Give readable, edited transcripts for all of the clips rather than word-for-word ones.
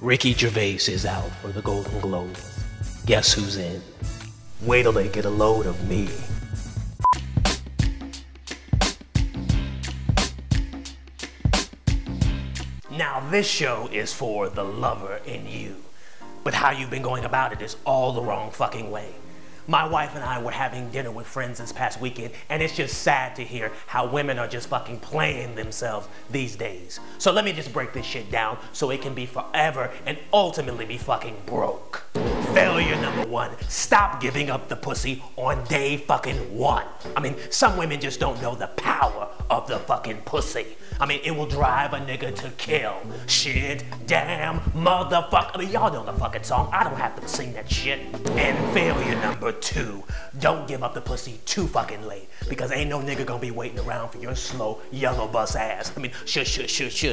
Ricky Gervais is out for the Golden Globe. Guess who's in? Wait till they get a load of me. Now this show is for the lover in you. But how you've been going about it is all the wrong fucking way. My wife and I were having dinner with friends this past weekend, and it's just sad to hear how women are just fucking playing themselves these days. So let me just break this shit down so it can be forever and ultimately be fucking broke. Failure number one, stop giving up the pussy on day fucking one. I mean, some women just don't know the power of the fucking pussy. I mean, it will drive a nigga to kill. Shit, damn, motherfucker. I mean, y'all know the fucking song. I don't have to sing that shit. And failure number two, don't give up the pussy too fucking late, because ain't no nigga gonna be waiting around for your slow yellow bus ass. I mean, should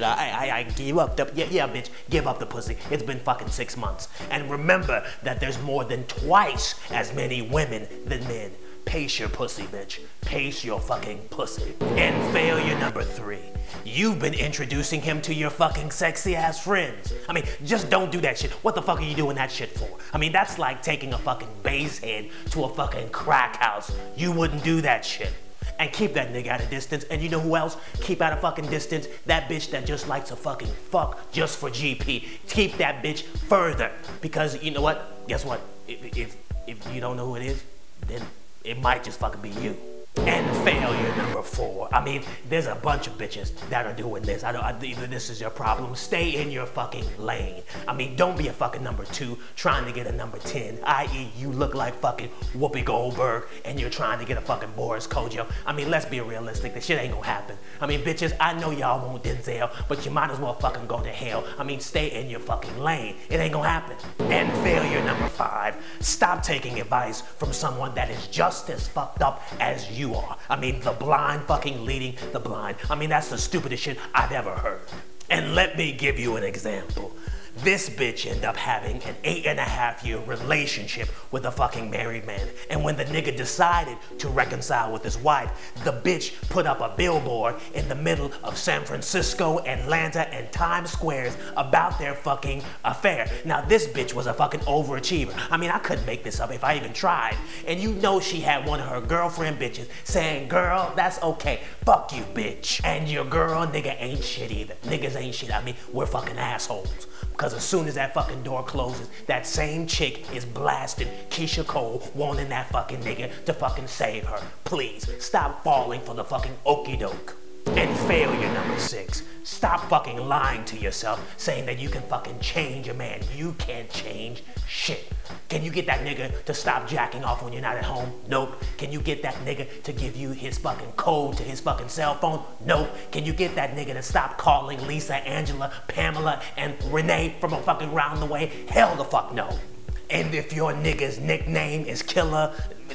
I give up the, yeah, bitch, give up the pussy. It's been fucking 6 months. And remember that there's more than twice as many women than men. Pace your pussy, bitch. Pace your fucking pussy. And failure number three, you've been introducing him to your fucking sexy ass friends. I mean, just don't do that shit. What the fuck are you doing that shit for? I mean, that's like taking a fucking bass head to a fucking crack house. You wouldn't do that shit. And keep that nigga at a distance. And you know who else? Keep out of fucking distance. That bitch that just likes to fucking fuck just for GP. Keep that bitch further. Because you know what? Guess what? If you don't know who it is, then it might just fucking be you. And failure number four. I mean, there's a bunch of bitches that are doing this. This is your problem. Stay in your fucking lane. I mean, don't be a fucking number two trying to get a number 10, i.e. you look like fucking Whoopi Goldberg and you're trying to get a fucking Boris Kojo. I mean, let's be realistic. This shit ain't gonna happen. I mean, bitches, I know y'all want Denzel, but you might as well fucking go to hell. I mean, stay in your fucking lane. It ain't gonna happen. And failure number five. Stop taking advice from someone that is just as fucked up as you are. I mean, the blind fucking leading the blind. I mean, that's the stupidest shit I've ever heard. And let me give you an example. This bitch ended up having an 8.5-year relationship with a fucking married man. And when the nigga decided to reconcile with his wife, the bitch put up a billboard in the middle of San Francisco, Atlanta, and Times Square about their fucking affair. Now this bitch was a fucking overachiever. I mean, I couldn't make this up if I even tried. And you know she had one of her girlfriend bitches saying, girl, that's okay. Fuck you, bitch. And your girl nigga ain't shit either. Niggas ain't shit. I mean, we're fucking assholes. Because as soon as that fucking door closes, that same chick is blasting Keisha Cole, wanting that fucking nigga to fucking save her. Please, stop falling for the fucking okie doke. And failure number six, stop fucking lying to yourself, saying that you can fucking change a man. You can't change shit. Can you get that nigga to stop jacking off when you're not at home? Nope. Can you get that nigga to give you his fucking code to his fucking cell phone? Nope. Can you get that nigga to stop calling Lisa, Angela, Pamela, and Renee from a fucking round the way? Hell the fuck no. And if your nigga's nickname is Killer,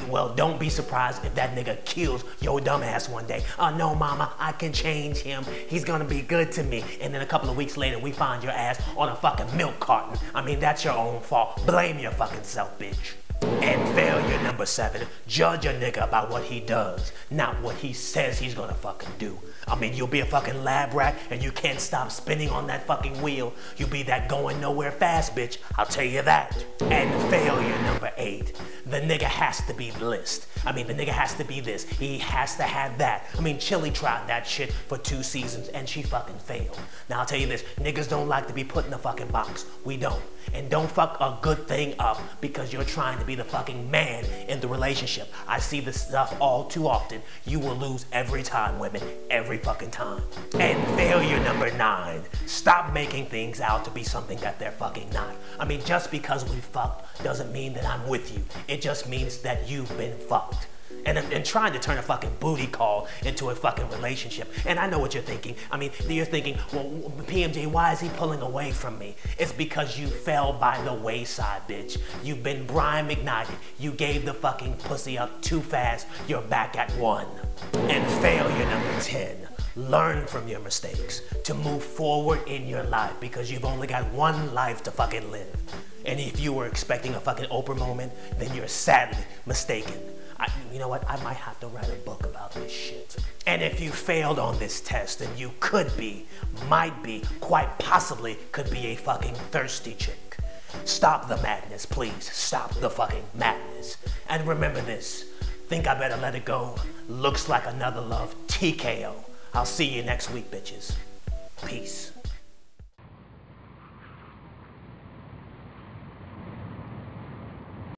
well, don't be surprised if that nigga kills your dumb ass one day. Oh, no, mama, I can change him. He's gonna be good to me. And then a couple of weeks later, we find your ass on a fucking milk carton. I mean, that's your own fault. Blame your fucking self, bitch. And failure number seven, judge a nigga by what he does, not what he says he's gonna fucking do. I mean, you'll be a fucking lab rat and you can't stop spinning on that fucking wheel. You'll be that going nowhere fast bitch, I'll tell you that. And failure number eight, the nigga has to be blissed. I mean, the nigga has to be this, he has to have that. I mean, Chili tried that shit for 2 seasons and she fucking failed. Now I'll tell you this, niggas don't like to be put in a fucking box. We don't. And don't fuck a good thing up because you're trying to be the fucking man in the relationship. I see this stuff all too often. You will lose every time, women, every fucking time. And failure number nine, stop making things out to be something that they're fucking not. I mean, just because we fucked doesn't mean that I'm with you. It just means that you've been fucked. And trying to turn a fucking booty call into a fucking relationship. And I know what you're thinking. I mean, you're thinking, well, PMJ, why is he pulling away from me? It's because you fell by the wayside, bitch. You've been Brian McKnighted. You gave the fucking pussy up too fast. You're back at one. And failure number 10. Learn from your mistakes to move forward in your life because you've only got one life to fucking live. And if you were expecting a fucking Oprah moment, then you're sadly mistaken. you know what, I might have to write a book about this shit. And if you failed on this test, then you could be, might be, quite possibly could be a fucking thirsty chick. Stop the madness, please. Stop the fucking madness. And remember this, think I better let it go. Looks like another love, TKO. I'll see you next week, bitches. Peace.